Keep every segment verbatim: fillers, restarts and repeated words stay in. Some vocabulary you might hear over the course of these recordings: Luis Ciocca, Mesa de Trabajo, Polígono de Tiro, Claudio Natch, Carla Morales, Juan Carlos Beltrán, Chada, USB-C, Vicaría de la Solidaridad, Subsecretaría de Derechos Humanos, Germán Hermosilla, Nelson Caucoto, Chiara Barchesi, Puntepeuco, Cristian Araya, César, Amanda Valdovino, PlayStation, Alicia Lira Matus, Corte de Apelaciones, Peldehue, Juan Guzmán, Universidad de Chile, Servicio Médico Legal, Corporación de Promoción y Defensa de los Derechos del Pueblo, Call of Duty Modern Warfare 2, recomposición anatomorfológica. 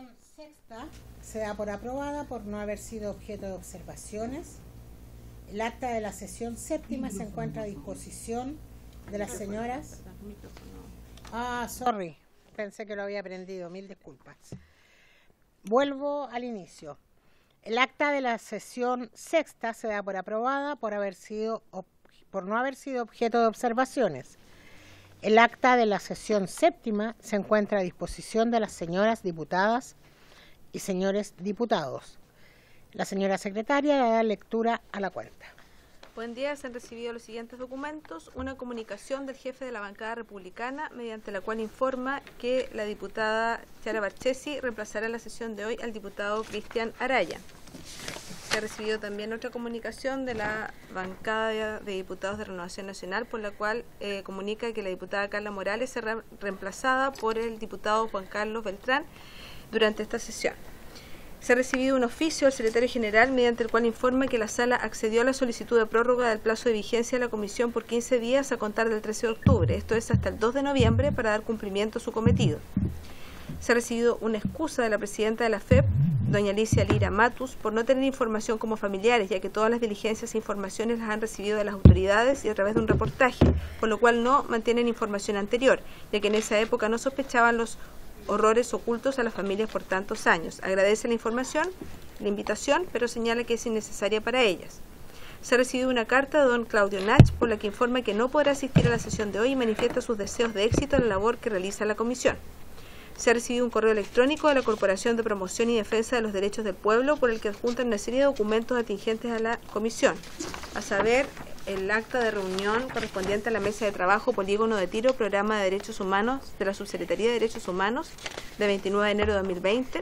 resolución sexta se da por aprobada por no haber sido objeto de observaciones. El acta de la sesión séptima se encuentra a disposición de las señoras. Ah, sorry, pensé que lo había aprendido, mil disculpas. Vuelvo al inicio. El acta de la sesión sexta se da por aprobada por haber sido por no haber sido objeto de observaciones. El acta de la sesión séptima se encuentra a disposición de las señoras diputadas y señores diputados. La señora secretaria da lectura a la cuenta. Buen día, se han recibido los siguientes documentos. Una comunicación del jefe de la bancada republicana, mediante la cual informa que la diputada Chiara Barchesi reemplazará en la sesión de hoy al diputado Cristian Araya. Se ha recibido también otra comunicación de la bancada de diputados de Renovación Nacional, por la cual eh, comunica que la diputada Carla Morales será reemplazada por el diputado Juan Carlos Beltrán durante esta sesión. Se ha recibido un oficio del secretario general, mediante el cual informa que la sala accedió a la solicitud de prórroga del plazo de vigencia de la comisión por quince días a contar del trece de octubre, esto es hasta el dos de noviembre, para dar cumplimiento a su cometido. Se ha recibido una excusa de la presidenta de la F E P, doña Alicia Lira Matus, por no tener información como familiares, ya que todas las diligencias e informaciones las han recibido de las autoridades y a través de un reportaje, con lo cual no mantienen información anterior, ya que en esa época no sospechaban los horrores ocultos a las familias por tantos años. Agradece la información, la invitación, pero señala que es innecesaria para ellas. Se ha recibido una carta de don Claudio Natch, por la que informa que no podrá asistir a la sesión de hoy y manifiesta sus deseos de éxito en la labor que realiza la comisión. Se ha recibido un correo electrónico de la Corporación de Promoción y Defensa de los Derechos del Pueblo, por el que adjuntan una serie de documentos atingentes a la comisión, a saber, el acta de reunión correspondiente a la Mesa de Trabajo, Polígono de Tiro, Programa de Derechos Humanos de la Subsecretaría de Derechos Humanos, de veintinueve de enero de dos mil veinte.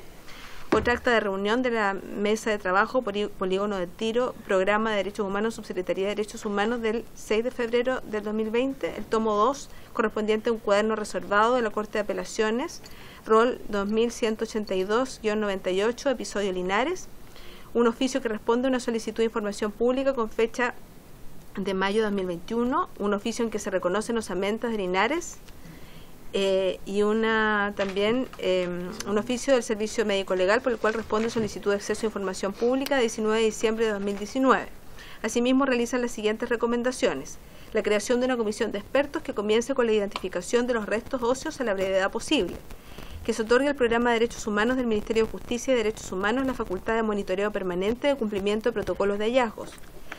Otra acta de reunión de la Mesa de Trabajo, Polígono de Tiro, Programa de Derechos Humanos, Subsecretaría de Derechos Humanos, del seis de febrero del dos mil veinte. El tomo dos, correspondiente a un cuaderno reservado de la Corte de Apelaciones, rol dos mil ciento ochenta y dos guión noventa y ocho, episodio Linares. Un oficio que responde a una solicitud de información pública con fecha de mayo de dos mil veintiuno. Un oficio en que se reconocen osamentas de Linares. Eh, y una también eh, un oficio del Servicio Médico Legal, por el cual responde solicitud de acceso a información pública de diecinueve de diciembre de dos mil diecinueve. Asimismo, realizan las siguientes recomendaciones: la creación de una comisión de expertos que comience con la identificación de los restos óseos a la brevedad posible, que se otorgue al Programa de Derechos Humanos del Ministerio de Justicia y Derechos Humanos la facultad de monitoreo permanente de cumplimiento de protocolos de hallazgos,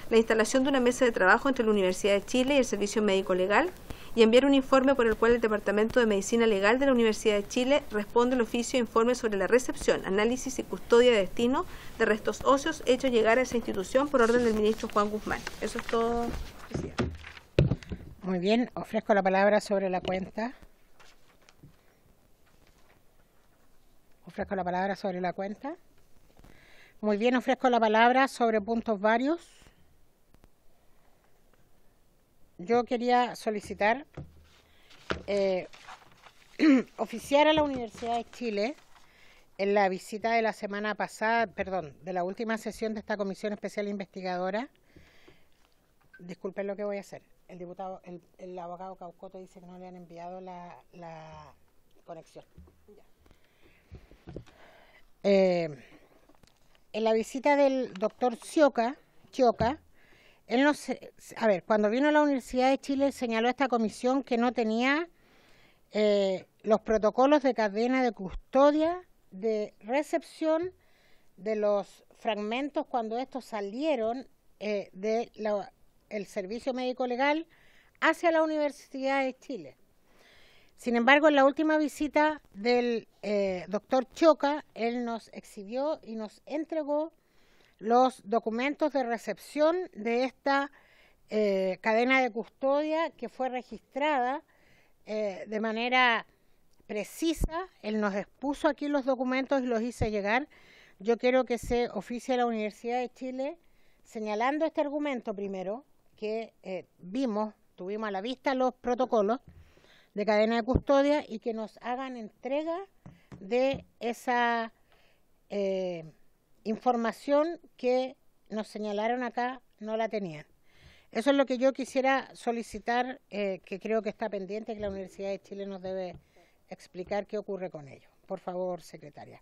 la instalación de una mesa de trabajo entre la Universidad de Chile y el Servicio Médico Legal, y enviar un informe por el cual el Departamento de Medicina Legal de la Universidad de Chile responde al oficio e informe sobre la recepción, análisis y custodia de destino de restos óseos hecho llegar a esa institución por orden del ministro Juan Guzmán. Eso es todo, presidente. Muy bien, ofrezco la palabra sobre la cuenta. Ofrezco la palabra sobre la cuenta. Muy bien, ofrezco la palabra sobre puntos varios. Yo quería solicitar eh, oficiar a la Universidad de Chile en la visita de la semana pasada, perdón, de la última sesión de esta Comisión Especial Investigadora. Disculpen lo que voy a hacer. El diputado, el, el abogado Caucoto dice que no le han enviado la, la conexión. Eh, en la visita del doctor Ciocca, Ciocca, Él no se, a ver, cuando vino a la Universidad de Chile señaló a esta comisión que no tenía eh, los protocolos de cadena de custodia, de recepción de los fragmentos cuando estos salieron eh, del de Servicio Médico Legal hacia la Universidad de Chile. Sin embargo, en la última visita del eh, doctor Ciocca, él nos exhibió y nos entregó los documentos de recepción de esta eh, cadena de custodia que fue registrada eh, de manera precisa. Él nos expuso aquí los documentos y los hice llegar. Yo quiero que se oficie a la Universidad de Chile señalando este argumento primero, que eh, vimos, tuvimos a la vista los protocolos de cadena de custodia y que nos hagan entrega de esa Eh, información que nos señalaron acá no la tenían. Eso es lo que yo quisiera solicitar, eh, que creo que está pendiente, que la Universidad de Chile nos debe explicar qué ocurre con ello. Por favor, secretaria.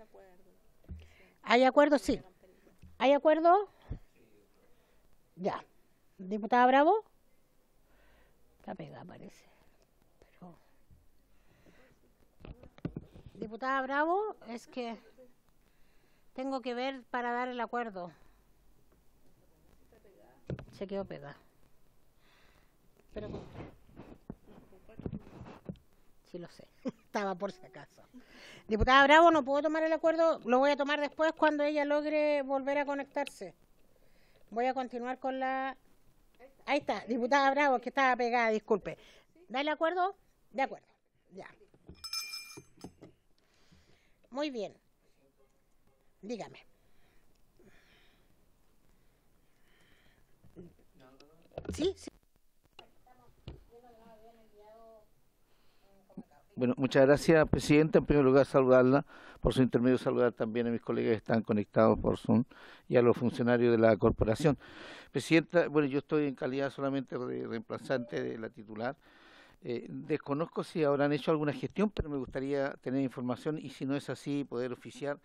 el acuerdo. ¿Hay acuerdo? Sí. ¿Hay acuerdo? Ya. ¿Diputada Bravo? Está pegada, parece. Pero... Diputada Bravo, es que tengo que ver para dar el acuerdo. Se quedó pegada. Pero sí lo sé, estaba por si acaso. Diputada Bravo, no puedo tomar el acuerdo, lo voy a tomar después cuando ella logre volver a conectarse. Voy a continuar con la... Ahí está, diputada Bravo, que estaba pegada, disculpe. ¿Da el acuerdo? De acuerdo, ya. Muy bien. Dígame. Sí, sí. Bueno, muchas gracias, Presidenta. En primer lugar, saludarla por su intermedio, saludar también a mis colegas que están conectados por Zoom y a los funcionarios de la Corporación. Presidenta, bueno, yo estoy en calidad solamente de reemplazante de la titular. Eh, desconozco si habrán hecho alguna gestión, pero me gustaría tener información y si no es así, poder oficiar,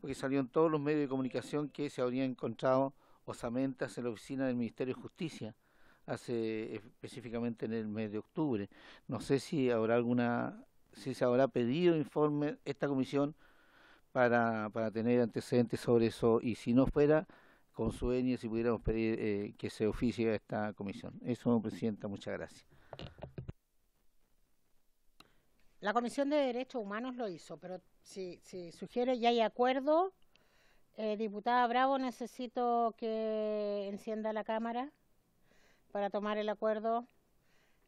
porque salió en todos los medios de comunicación que se habrían encontrado osamentas en la oficina del Ministerio de Justicia, hace específicamente en el mes de octubre. No sé si habrá alguna... si se habrá pedido informe esta comisión para, para tener antecedentes sobre eso, y si no fuera, con sueño, si pudiéramos pedir eh, que se oficie a esta comisión. Eso, Presidenta, muchas gracias. La Comisión de Derechos Humanos lo hizo, pero si, si sugiere y hay acuerdo, eh, diputada Bravo, necesito que encienda la cámara para tomar el acuerdo.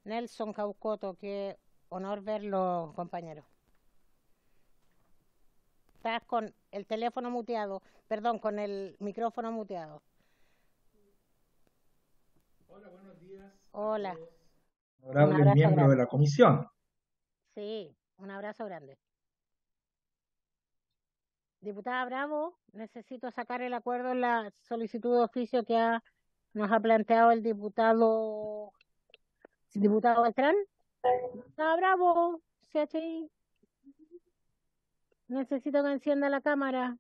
Nelson Caucoto, que... honor verlo, compañero. Estás con el teléfono muteado, perdón, con el micrófono muteado. Hola, buenos días. Hola. Honorable miembro de la comisión. Sí, un abrazo grande. Diputada Bravo, necesito sacar el acuerdo en la solicitud de oficio que ha, nos ha planteado el diputado, el diputado Beltrán. Está Bravo, C H I. Necesito que encienda la cámara.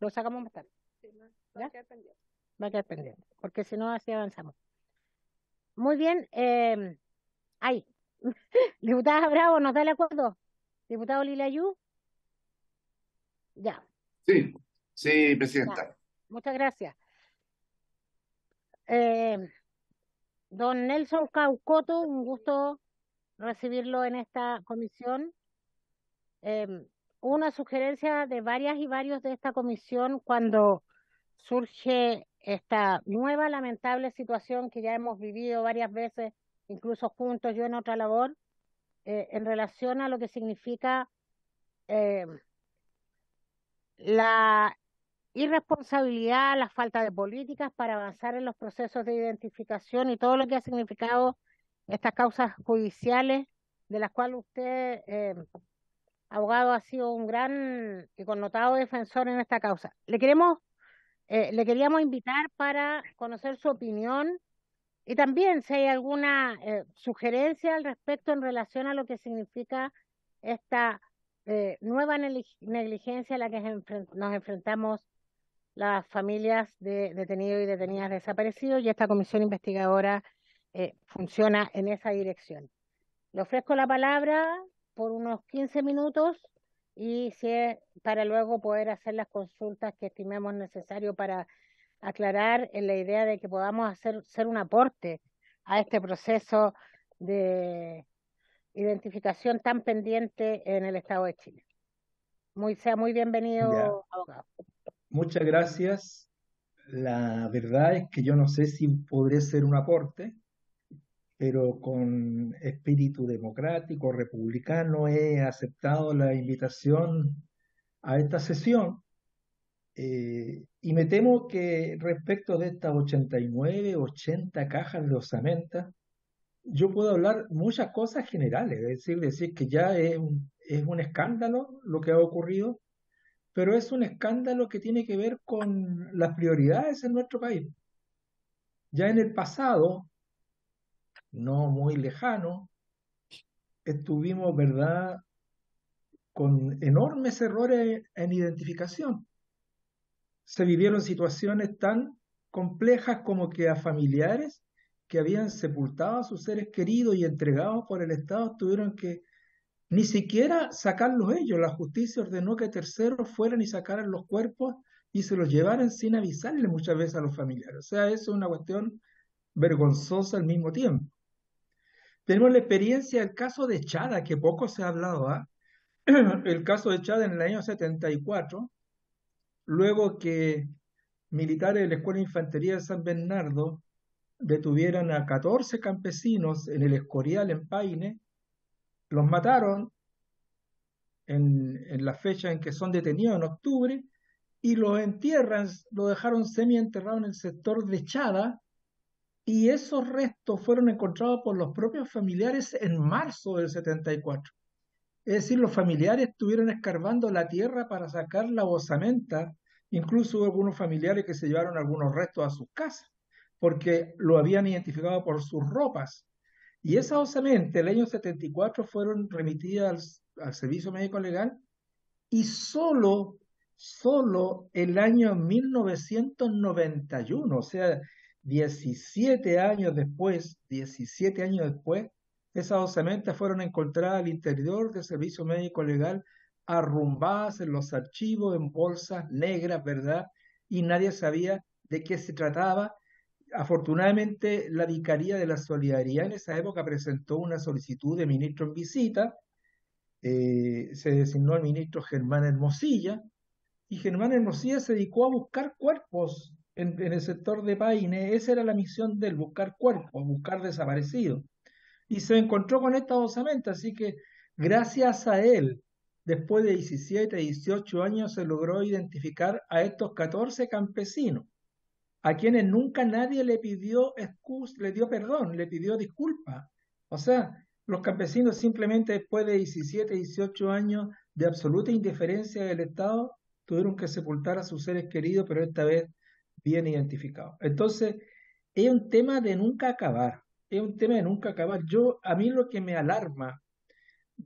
Lo sacamos más tarde. Sí, no, va a quedar pendiente. Va a quedar pendiente, porque si no, así avanzamos. Muy bien. Eh, ahí. Diputada Bravo, ¿nos da el acuerdo? Diputado Lilayú. Ya. Sí, sí, Presidenta. Ya. Muchas gracias. Eh... Don Nelson Caucoto, un gusto recibirlo en esta comisión. Eh, una sugerencia de varias y varios de esta comisión cuando surge esta nueva lamentable situación que ya hemos vivido varias veces, incluso juntos, yo en otra labor, eh, en relación a lo que significa eh, la irresponsabilidad, la falta de políticas para avanzar en los procesos de identificación y todo lo que ha significado estas causas judiciales, de las cuales usted, eh, abogado, ha sido un gran y connotado defensor en esta causa. Le queremos, eh, le queríamos invitar para conocer su opinión y también si hay alguna eh, sugerencia al respecto en relación a lo que significa esta eh, nueva negligencia a la que nos enfrentamos las familias de detenidos y detenidas desaparecidos, y esta comisión investigadora eh, funciona en esa dirección. Le ofrezco la palabra por unos quince minutos y si es para luego poder hacer las consultas que estimemos necesario para aclarar en la idea de que podamos hacer ser un aporte a este proceso de identificación tan pendiente en el Estado de Chile. Muy, sea muy bienvenido, yeah. Abogado. Muchas gracias. La verdad es que yo no sé si podré ser un aporte, pero con espíritu democrático, republicano, he aceptado la invitación a esta sesión. Eh, y me temo que respecto de estas ochenta y nueve, ochenta cajas de osamenta, yo puedo hablar muchas cosas generales, es decir, decir que ya es un, es un escándalo lo que ha ocurrido, pero es un escándalo que tiene que ver con las prioridades en nuestro país. Ya en el pasado, no muy lejano, estuvimos, ¿verdad?, con enormes errores en identificación. Se vivieron situaciones tan complejas como que a familiares que habían sepultado a sus seres queridos y entregados por el Estado tuvieron que ni siquiera sacarlos ellos. La justicia ordenó que terceros fueran y sacaran los cuerpos y se los llevaran sin avisarle muchas veces a los familiares. O sea, eso es una cuestión vergonzosa al mismo tiempo. Tenemos la experiencia del caso de Chada, que poco se ha hablado, ¿eh? El caso de Chada en el año setenta y cuatro, luego que militares de la Escuela de Infantería de San Bernardo detuvieran a catorce campesinos en el Escorial, en Paine, los mataron en, en la fecha en que son detenidos, en octubre, y lo entierran, lo dejaron semienterrado en el sector de Chada, y esos restos fueron encontrados por los propios familiares en marzo del setenta y cuatro. Es decir, los familiares estuvieron escarbando la tierra para sacar la osamenta, incluso hubo algunos familiares que se llevaron algunos restos a sus casas, porque lo habían identificado por sus ropas. Y esas osamenta, el año setenta y cuatro, fueron remitidas al, al Servicio Médico Legal, y solo, solo el año mil novecientos noventa y uno, o sea, diecisiete años después, diecisiete años después, esas osamentas fueron encontradas al interior del Servicio Médico Legal, arrumbadas en los archivos, en bolsas negras, ¿verdad? Y nadie sabía de qué se trataba. Afortunadamente, la Vicaría de la Solidaridad en esa época presentó una solicitud de ministro en visita. Eh, se designó al ministro Germán Hermosilla, y Germán Hermosilla se dedicó a buscar cuerpos en, en el sector de Paine. Esa era la misión del buscar cuerpos, buscar desaparecidos. Y se encontró con esta osamenta, así que gracias a él, después de diecisiete, dieciocho años, se logró identificar a estos catorce campesinos, a quienes nunca nadie le pidió excusa, le dio perdón, le pidió disculpas. O sea, los campesinos simplemente después de diecisiete, dieciocho años de absoluta indiferencia del Estado, tuvieron que sepultar a sus seres queridos, pero esta vez bien identificados. Entonces, es un tema de nunca acabar, es un tema de nunca acabar. Yo, a mí lo que me alarma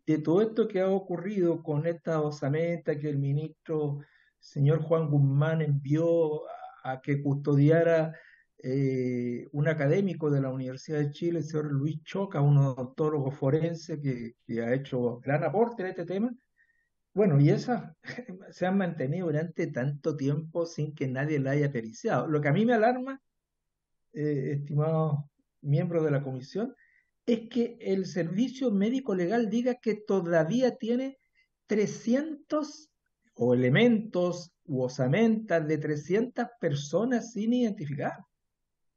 de todo esto que ha ocurrido con esta osamenta que el ministro, señor Juan Guzmán, envió a a que custodiara eh, un académico de la Universidad de Chile, el señor Luis Ciocca, un odontólogo forense que, que ha hecho gran aporte en este tema. Bueno, y esas se han mantenido durante tanto tiempo sin que nadie la haya periciado. Lo que a mí me alarma, eh, estimados miembros de la comisión, es que el Servicio Médico Legal diga que todavía tiene trescientos o elementos u osamentas de trescientas personas sin identificar,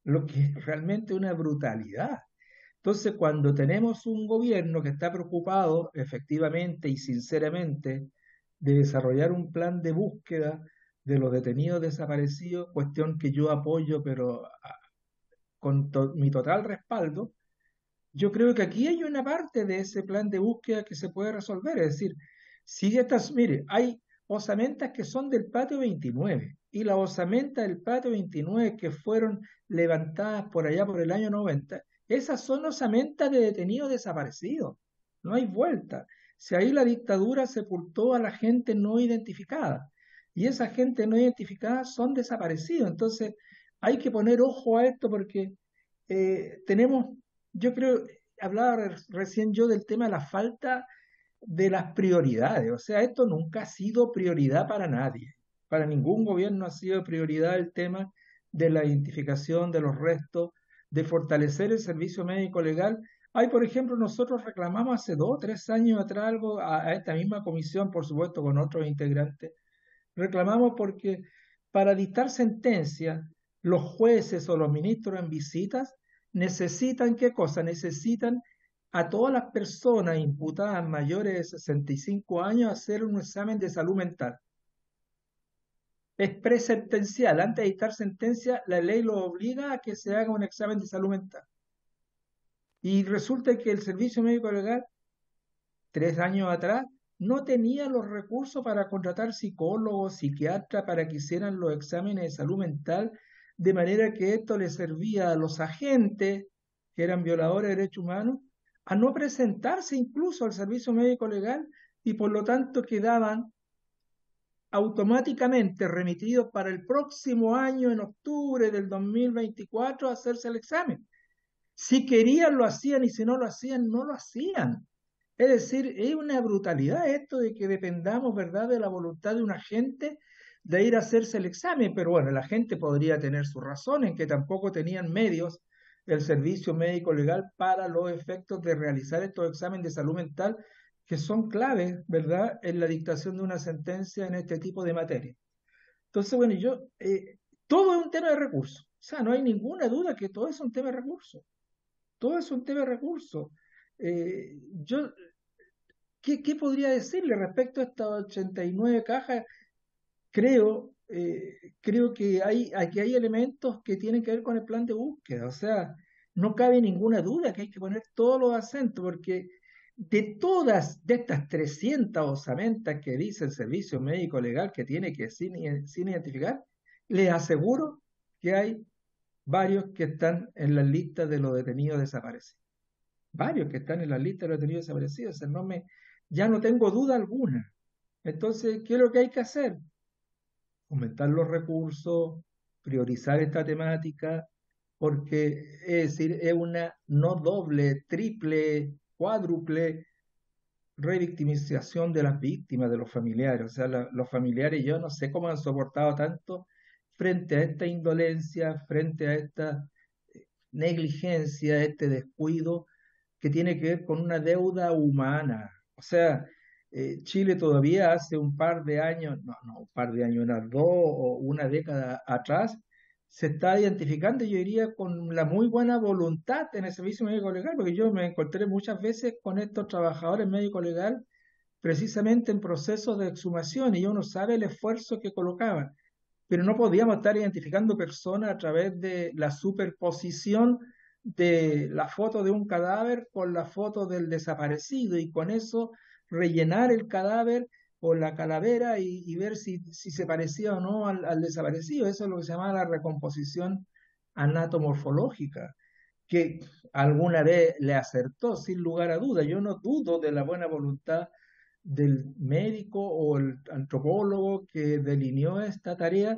lo que es realmente una brutalidad. Entonces, cuando tenemos un gobierno que está preocupado efectivamente y sinceramente de desarrollar un plan de búsqueda de los detenidos desaparecidos, cuestión que yo apoyo, pero con to- mi total respaldo, yo creo que aquí hay una parte de ese plan de búsqueda que se puede resolver. Es decir, si estas, mire, hay osamentas que son del patio veintinueve, y las osamentas del patio veintinueve que fueron levantadas por allá por el año noventa, esas son osamentas de detenidos desaparecidos, no hay vuelta. Si ahí la dictadura sepultó a la gente no identificada, y esa gente no identificada son desaparecidos, entonces hay que poner ojo a esto porque eh, tenemos, yo creo, hablaba recién yo del tema de la falta de las prioridades. O sea, esto nunca ha sido prioridad para nadie, para ningún gobierno ha sido prioridad el tema de la identificación de los restos, de fortalecer el Servicio Médico Legal. Hay, por ejemplo, nosotros reclamamos hace dos o tres años atrás algo a, a esta misma comisión, por supuesto con otros integrantes, reclamamos porque para dictar sentencias los jueces o los ministros en visitas necesitan, ¿qué cosa? Necesitan a todas las personas imputadas mayores de sesenta y cinco años hacer un examen de salud mental. Es presentencial. Antes de dictar sentencia, la ley lo obliga a que se haga un examen de salud mental. Y resulta que el Servicio Médico Legal, tres años atrás, no tenía los recursos para contratar psicólogos, psiquiatras, para que hicieran los exámenes de salud mental, de manera que esto le servía a los agentes, que eran violadores de derechos humanos, a no presentarse incluso al Servicio Médico Legal y por lo tanto quedaban automáticamente remitidos para el próximo año, en octubre del dos mil veinticuatro, a hacerse el examen. Si querían lo hacían y si no lo hacían, no lo hacían. Es decir, es una brutalidad esto de que dependamos, ¿verdad?, de la voluntad de un agente de ir a hacerse el examen. Pero bueno, la gente podría tener sus razones, que tampoco tenían medios el Servicio Médico Legal para los efectos de realizar estos exámenes de salud mental, que son claves, ¿verdad?, en la dictación de una sentencia en este tipo de materia. Entonces, bueno, yo, eh, todo es un tema de recursos. O sea, no hay ninguna duda que todo es un tema de recursos. Todo es un tema de recursos. Eh, yo, ¿qué, qué podría decirle respecto a estas ochenta y nueve cajas? Creo, eh, creo que hay, aquí hay elementos que tienen que ver con el plan de búsqueda. O sea, no cabe ninguna duda que hay que poner todos los acentos, porque de todas de estas trescientas osamentas que dice el Servicio Médico Legal que tiene que sin, sin identificar, les aseguro que hay varios que están en la lista de los detenidos desaparecidos. Varios que están en la lista de los detenidos desaparecidos. O sea, no me, ya no tengo duda alguna. Entonces, ¿qué es lo que hay que hacer? Aumentar los recursos, priorizar esta temática, porque es decir, es una no doble, triple, cuádruple revictimización de las víctimas, de los familiares. O sea, la, los familiares, yo no sé cómo han soportado tanto frente a esta indolencia, frente a esta negligencia, este descuido que tiene que ver con una deuda humana. O sea, eh, Chile todavía hace un par de años, no, no, un par de años, unas dos o una década atrás, se está identificando, yo diría, con la muy buena voluntad en el Servicio Médico Legal, porque yo me encontré muchas veces con estos trabajadores médico legal precisamente en procesos de exhumación, y uno sabe el esfuerzo que colocaban, pero no podíamos estar identificando personas a través de la superposición de la foto de un cadáver con la foto del desaparecido, y con eso rellenar el cadáver o la calavera y, y ver si, si se parecía o no al, al desaparecido. Eso es lo que se llama la recomposición anatomorfológica, que alguna vez le acertó, sin lugar a duda. Yo no dudo de la buena voluntad del médico o el antropólogo que delineó esta tarea,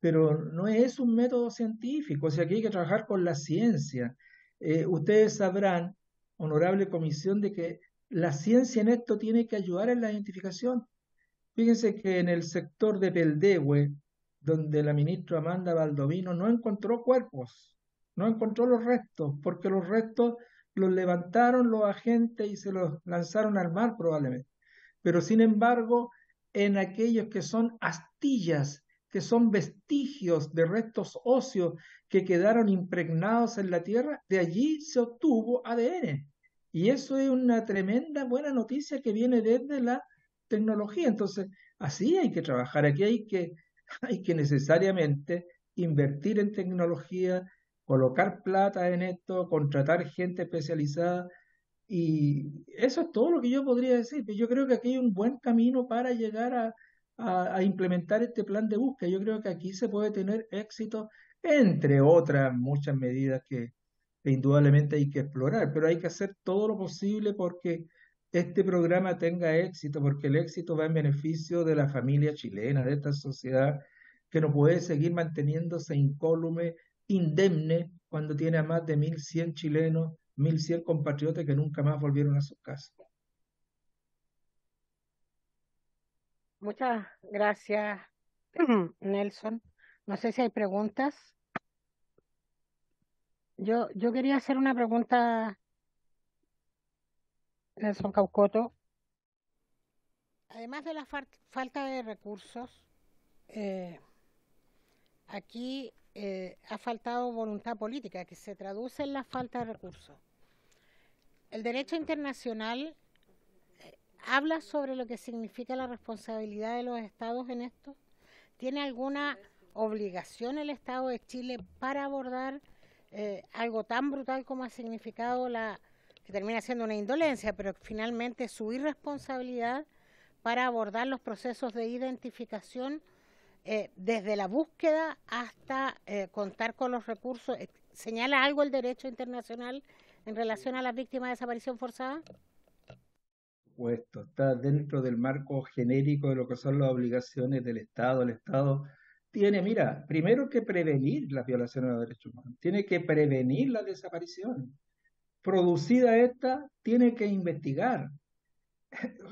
pero no es un método científico. O sea, que hay que trabajar con la ciencia. Eh, ustedes sabrán, honorable comisión, de que la ciencia en esto tiene que ayudar en la identificación. Fíjense que en el sector de Peldehue, donde la ministra Amanda Valdovino no encontró cuerpos, no encontró los restos, porque los restos los levantaron los agentes y se los lanzaron al mar probablemente. Pero sin embargo, en aquellos que son astillas, que son vestigios de restos óseos que quedaron impregnados en la tierra, de allí se obtuvo A D N. Y eso es una tremenda buena noticia que viene desde la tecnología. Entonces, así hay que trabajar. Aquí hay que, hay que necesariamente invertir en tecnología, colocar plata en esto, contratar gente especializada. Y eso es todo lo que yo podría decir. Yo creo que aquí hay un buen camino para llegar a, a, a implementar este plan de búsqueda. Yo creo que aquí se puede tener éxito, entre otras muchas medidas que indudablemente hay que explorar, pero hay que hacer todo lo posible porque este programa tenga éxito, porque el éxito va en beneficio de la familia chilena, de esta sociedad que no puede seguir manteniéndose incólume, indemne, cuando tiene a más de mil cien chilenos, mil cien compatriotas que nunca más volvieron a sus casas. Muchas gracias, Nelson. No sé si hay preguntas. Yo, yo quería hacer una pregunta, Nelson Caucoto. Además de la fal falta de recursos, eh, aquí eh, ha faltado voluntad política, que se traduce en la falta de recursos. El derecho internacional eh, habla sobre lo que significa la responsabilidad de los estados en esto. ¿Tiene alguna obligación el Estado de Chile para abordar Eh, algo tan brutal como ha significado la, que termina siendo una indolencia, pero finalmente su irresponsabilidad para abordar los procesos de identificación eh, desde la búsqueda hasta eh, contar con los recursos? ¿Señala algo el derecho internacional en relación a las víctimas de desaparición forzada? supuesto, está dentro del marco genérico de lo que son las obligaciones del Estado. El Estado tiene, mira, primero que prevenir las violaciones de los derechos humanos, tiene que prevenir las desapariciones. Producida esta, tiene que investigar.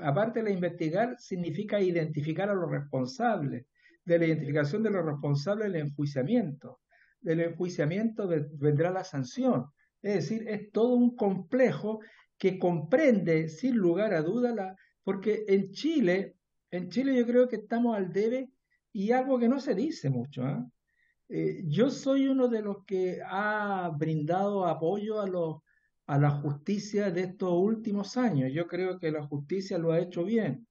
Aparte de investigar, significa identificar a los responsables. De la identificación de los responsables, el enjuiciamiento. Del enjuiciamiento de, vendrá la sanción. Es decir, es todo un complejo que comprende, sin lugar a duda, la, porque en Chile, en Chile yo creo que estamos al debe, y algo que no se dice mucho. ¿eh? Eh, yo soy uno de los que ha brindado apoyo a los a la justicia de estos últimos años. Yo creo que la justicia lo ha hecho bien.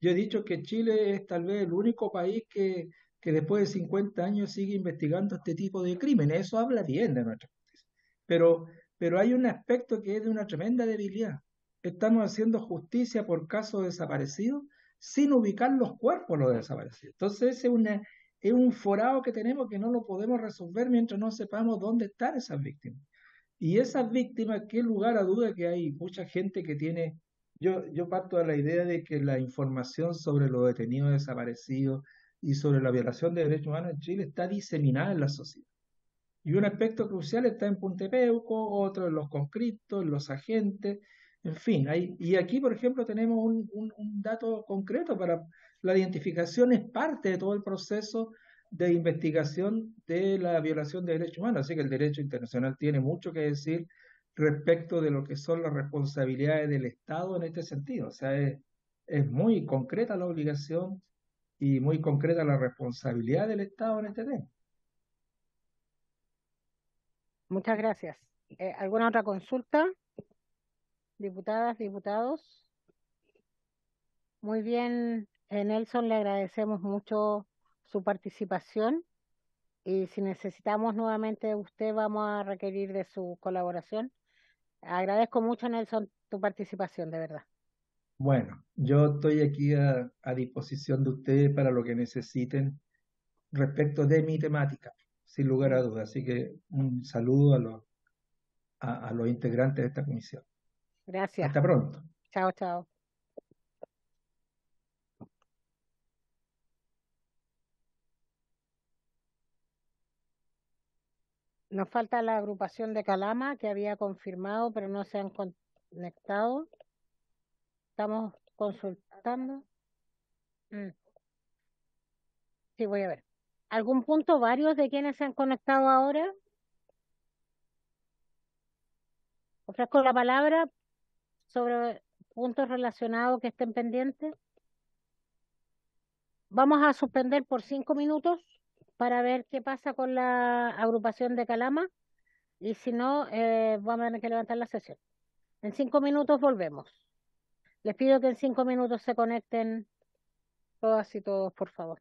Yo he dicho que Chile es tal vez el único país que, que después de cincuenta años sigue investigando este tipo de crímenes. Eso habla bien de nuestra justicia. Pero, pero hay un aspecto que es de una tremenda debilidad. Estamos haciendo justicia por casos desaparecidos sin ubicar los cuerpos de los desaparecidos. Entonces es, una, es un forado que tenemos que no lo podemos resolver mientras no sepamos dónde están esas víctimas. Y esas víctimas, qué lugar a duda que hay mucha gente que tiene... Yo, yo parto de la idea de que la información sobre los detenidos desaparecidos y sobre la violación de derechos humanos en Chile está diseminada en la sociedad. Y un aspecto crucial está en Puntepeuco, otro en los conscriptos, en los agentes, en fin. Hay, y aquí, por ejemplo, tenemos un, un, un dato concreto para la identificación, es parte de todo el proceso de investigación de la violación de derechos humanos, así que el derecho internacional tiene mucho que decir respecto de lo que son las responsabilidades del Estado en este sentido. O sea, es, es muy concreta la obligación y muy concreta la responsabilidad del Estado en este tema. Muchas gracias. Eh, ¿Alguna otra consulta? Diputadas, diputados. Muy bien, Nelson, le agradecemos mucho su participación, y si necesitamos nuevamente de usted vamos a requerir de su colaboración. Agradezco mucho, Nelson, tu participación, de verdad. Bueno, yo estoy aquí a, a disposición de ustedes para lo que necesiten respecto de mi temática, sin lugar a dudas. Así que un saludo a los, a, a los integrantes de esta comisión. Gracias. Hasta pronto. Chao, chao. Nos falta la agrupación de Calama, que había confirmado, pero no se han conectado. Estamos consultando. Mm. Sí, voy a ver. ¿Algún punto varios de quienes se han conectado ahora? Ofrezco la palabra sobre puntos relacionados que estén pendientes. Vamos a suspender por cinco minutos para ver qué pasa con la agrupación de Calama, y si no, eh, vamos a tener que levantar la sesión. En cinco minutos volvemos. Les pido que en cinco minutos se conecten todas y todos, por favor.